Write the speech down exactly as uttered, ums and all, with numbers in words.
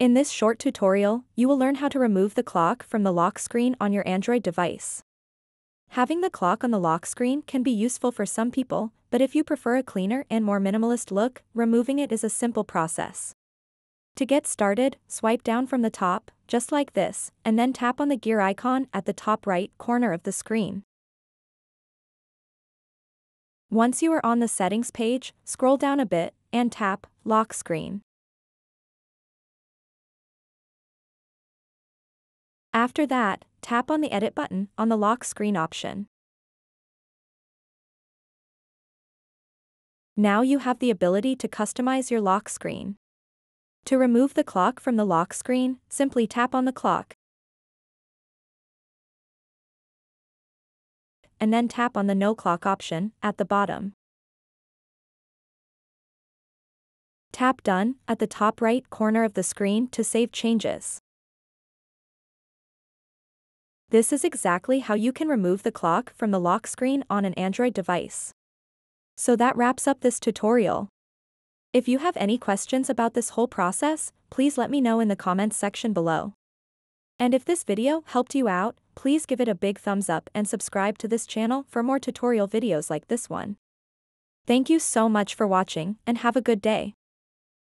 In this short tutorial, you will learn how to remove the clock from the lock screen on your Android device. Having the clock on the lock screen can be useful for some people, but if you prefer a cleaner and more minimalist look, removing it is a simple process. To get started, swipe down from the top, just like this, and then tap on the gear icon at the top right corner of the screen. Once you are on the settings page, scroll down a bit and tap Lock Screen. After that, tap on the Edit button on the lock screen option. Now you have the ability to customize your lock screen. To remove the clock from the lock screen, simply tap on the clock, and then tap on the No Clock option at the bottom. Tap Done at the top right corner of the screen to save changes. This is exactly how you can remove the clock from the lock screen on an Android device. So that wraps up this tutorial. If you have any questions about this whole process, please let me know in the comments section below. And if this video helped you out, please give it a big thumbs up and subscribe to this channel for more tutorial videos like this one. Thank you so much for watching and have a good day.